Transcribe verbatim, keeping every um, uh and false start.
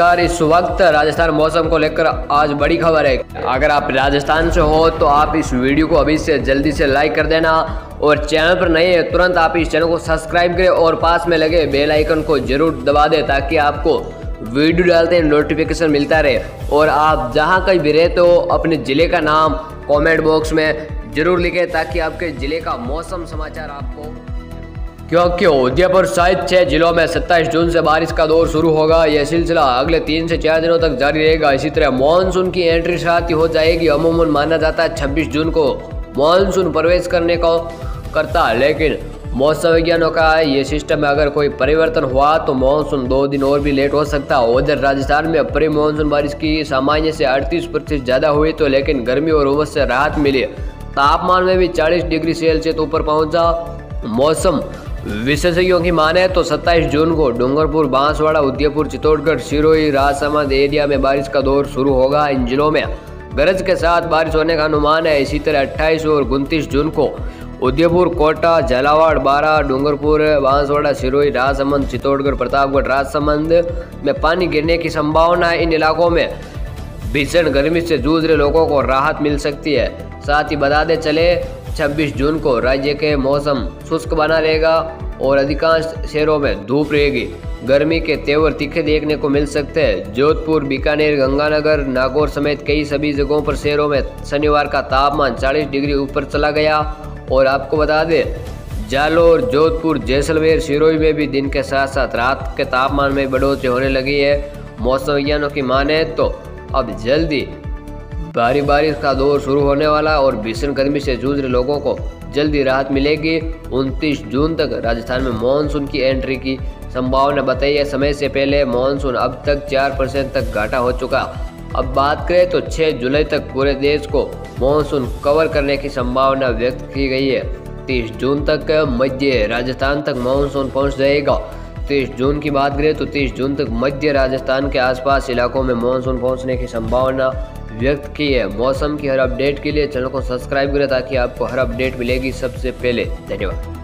नमस्कार। इस वक्त राजस्थान मौसम को लेकर आज बड़ी खबर है। अगर आप राजस्थान से हो तो आप इस वीडियो को अभी से जल्दी से लाइक कर देना और चैनल पर नए हैं तुरंत आप इस चैनल को सब्सक्राइब करें और पास में लगे बेल आइकन को जरूर दबा दें ताकि आपको वीडियो डालते हैं नोटिफिकेशन मिलता रहे। और आप जहाँ कहीं भी रहते हो अपने ज़िले का नाम कॉमेंट बॉक्स में ज़रूर लिखें ताकि आपके ज़िले का मौसम समाचार आपको, क्योंकि उदयपुर सहित छह जिलों में सत्ताईस जून से बारिश का दौर शुरू होगा। यह सिलसिला अगले तीन से चार दिनों तक जारी रहेगा। इसी तरह मानसून की एंट्री साथ ही हो जाएगी। अमूमन माना जाता है छब्बीस जून को मानसून प्रवेश करने को करता, लेकिन मौसम विज्ञानों का यह सिस्टम में अगर कोई परिवर्तन हुआ तो मानसून दो दिन और भी लेट हो सकता है। उधर राजस्थान में प्री मानसून बारिश की सामान्य से अड़तीस प्रतिशत ज़्यादा हुई तो, लेकिन गर्मी और उमस से राहत मिली। तापमान में भी चालीस डिग्री सेल्सियस ऊपर पहुँचा। मौसम विशेषज्ञों की माने तो सत्ताईस जून को डूंगरपुर, बांसवाड़ा, उदयपुर, चित्तौड़गढ़, सिरोही, राजसमंद एरिया में बारिश का दौर शुरू होगा। इन जिलों में गरज के साथ बारिश होने का अनुमान है। इसी तरह अट्ठाईस और उनतीस जून को उदयपुर, कोटा, झालावाड़, बारा, डूंगरपुर, बांसवाड़ा, सिरोही, राजसमंद, चित्तौड़गढ़, प्रतापगढ़, राजसमंद में पानी गिरने की संभावना है। इन इलाकों में भीषण गर्मी से जूझ रहे लोगों को राहत मिल सकती है। साथ ही बताते चले छब्बीस जून को राज्य के मौसम शुष्क बना रहेगा और अधिकांश शहरों में धूप रहेगी। गर्मी के तेवर तीखे देखने को मिल सकते हैं। जोधपुर, बीकानेर, गंगानगर, नागौर समेत कई सभी जगहों पर शहरों में शनिवार का तापमान चालीस डिग्री ऊपर चला गया। और आपको बता दें जालौर, जोधपुर, जैसलमेर, सिरोही में भी दिन के साथ साथ रात के तापमान में बढ़ोतरी होने लगी है। मौसम विज्ञानों की माने तो अब जल्दी भारी बारिश का दौर शुरू होने वाला और भीषण गर्मी से जूझ रहे लोगों को जल्दी राहत मिलेगी। उनतीस जून तक राजस्थान में मानसून की एंट्री की संभावना बताई है। समय से पहले मानसून अब तक चार परसेंट तक घाटा हो चुका। अब बात करें तो छह जुलाई तक पूरे देश को मानसून कवर करने की संभावना व्यक्त की गई है। तीस जून तक मध्य राजस्थान तक मानसून पहुँच जाएगा। तीस जून की बात करें तो तीस जून तक मध्य राजस्थान के आसपास इलाकों में मानसून पहुंचने की संभावना व्यक्त की है। मौसम की हर अपडेट के लिए चैनल को सब्सक्राइब करें ताकि आपको हर अपडेट मिलेगी सबसे पहले। धन्यवाद।